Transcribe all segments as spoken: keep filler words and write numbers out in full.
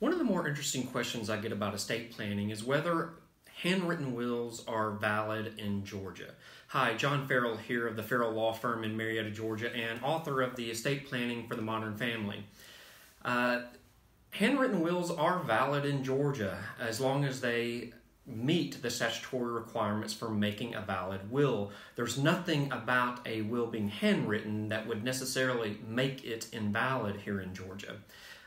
One of the more interesting questions I get about estate planning is whether handwritten wills are valid in Georgia. Hi, John Farrell here of the Farrell Law Firm in Marietta, Georgia, and author of the Estate Planning for the Modern Family. Uh, handwritten wills are valid in Georgia as long as they meet the statutory requirements for making a valid will. There's nothing about a will being handwritten that would necessarily make it invalid here in Georgia.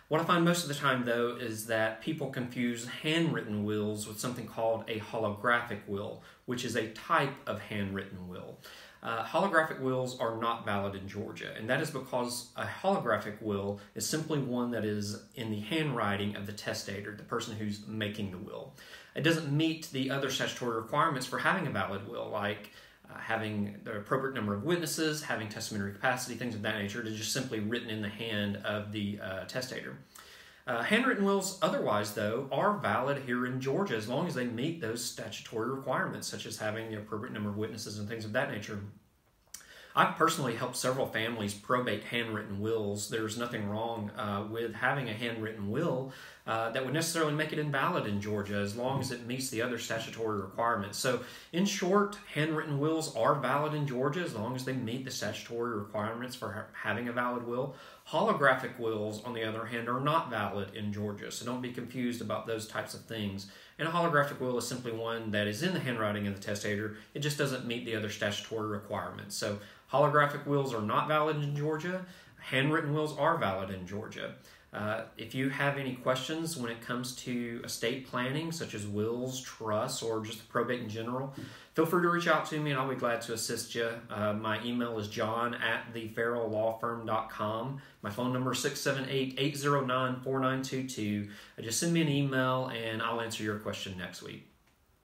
What I find most of the time, though, is that people confuse handwritten wills with something called a holographic will, which is a type of handwritten will. Uh, holographic wills are not valid in Georgia, and that is because a holographic will is simply one that is in the handwriting of the testator, the person who's making the will. It doesn't meet the other statutory requirements for having a valid will, like Uh, having the appropriate number of witnesses, having testamentary capacity, things of that nature. It is just simply written in the hand of the uh, testator. Uh, handwritten wills otherwise, though, are valid here in Georgia as long as they meet those statutory requirements, such as having the appropriate number of witnesses and things of that nature. I've personally helped several families probate handwritten wills. There's nothing wrong uh, with having a handwritten will uh, that would necessarily make it invalid in Georgia as long as it meets the other statutory requirements. So in short, handwritten wills are valid in Georgia as long as they meet the statutory requirements for ha- having a valid will. Holographic wills, on the other hand, are not valid in Georgia, so don't be confused about those types of things. And a holographic will is simply one that is in the handwriting of the testator. It just doesn't meet the other statutory requirements. So holographic wills are not valid in Georgia. Handwritten wills are valid in Georgia. Uh, if you have any questions when it comes to estate planning, such as wills, trusts, or just probate in general, feel free to reach out to me and I'll be glad to assist you. Uh, my email is john at the farrell law firm dot com. My phone number is six seven eight, eight zero nine, four nine two two. Just send me an email and I'll answer your question next week.